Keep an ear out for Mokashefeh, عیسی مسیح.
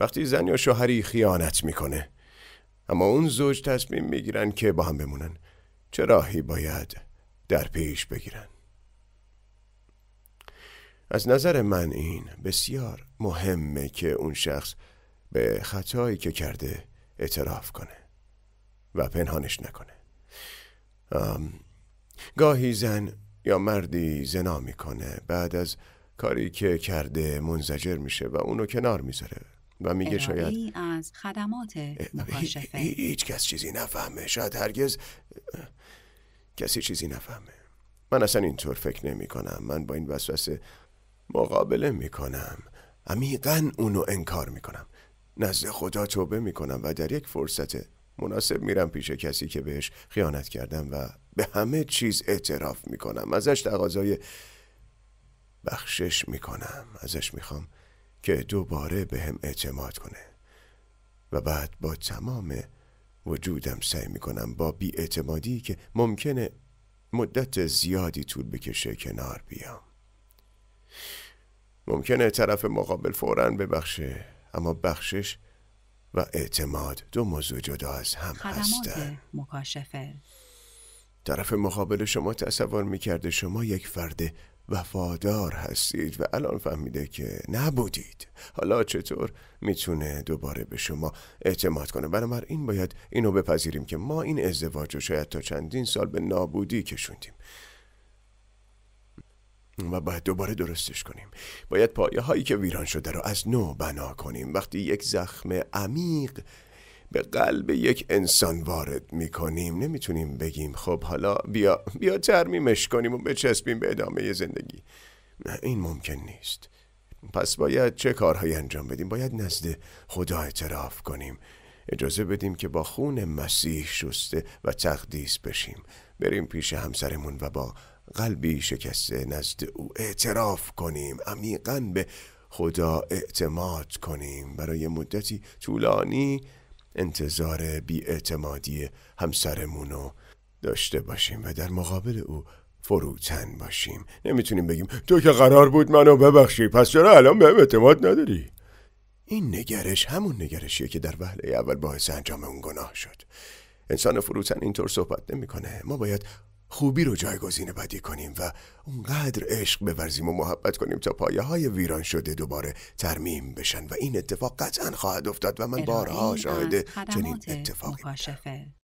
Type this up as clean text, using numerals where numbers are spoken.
وقتی زن یا شوهری خیانت میکنه اما اون زوج تصمیم میگیرن که با هم بمونن، چه راهی باید در پیش بگیرن؟ از نظر من این بسیار مهمه که اون شخص به خطایی که کرده اعتراف کنه و پنهانش نکنه. گاهی زن یا مردی زنا میکنه، بعد از کاری که کرده منزجر میشه و اونو کنار میذاره و میگه شاید از خدمات مکاشفه هیچ کس چیزی نفهمه، شاید هرگز کسی چیزی نفهمه. من اصلا اینطور فکر نمی کنم. من با این وسوسه مقابله می کنم، عمیقاً اونو انکار می کنم، نزد خدا توبه می کنم و در یک فرصت مناسب میرم پیش کسی که بهش خیانت کردم و به همه چیز اعتراف می کنم، ازش تقاضای بخشش می کنم، ازش می خوام که دوباره به هم اعتماد کنه و بعد با تمام وجودم سعی می کنم با بی‌اعتمادی که ممکنه مدت زیادی طول بکشه کنار بیام. ممکنه طرف مقابل فوراً ببخشه، اما بخشش و اعتماد دو موضوع جدا از هم هستن. مکاشفه. طرف مقابل شما تصور میکرده شما یک فرد وفادار هستید و الان فهمیده که نبودید. حالا چطور میتونه دوباره به شما اعتماد کنه؟ بنابراین باید اینو بپذیریم که ما این ازدواج رو شاید تا چندین سال به نابودی کشوندیم و باید دوباره درستش کنیم. باید پایه هایی که ویران شده رو از نو بنا کنیم. وقتی یک زخم عمیق به قلب یک انسان وارد میکنیم نمیتونیم بگیم خب حالا بیا ترمیمش کنیم و بچسبیم به ادامه زندگی. این ممکن نیست. پس باید چه کارهایی انجام بدیم؟ باید نزد خدا اعتراف کنیم، اجازه بدیم که با خون مسیح شسته و تقدیس بشیم، بریم پیش همسرمون و با قلبی شکسته نزد او اعتراف کنیم، عمیقاً به خدا اعتماد کنیم. برای مدتی طولانی انتظار بی‌اعتمادی همسرمونو داشته باشیم و در مقابل او فروتن باشیم. نمیتونیم بگیم تو که قرار بود منو ببخشی، پس چرا الان بهم اعتماد نداری؟ این نگرش همون نگرشیه که در وهله اول باعث انجام اون گناه شد. انسان فروتن اینطور صحبت نمیکنه. ما باید خوبی رو جایگزین بدی کنیم و اونقدر عشق بورزیم و محبت کنیم تا پایه های ویران شده دوباره ترمیم بشن و این اتفاق قطعا خواهد افتاد و من بارها شاهد چنین اتفاقی بودم.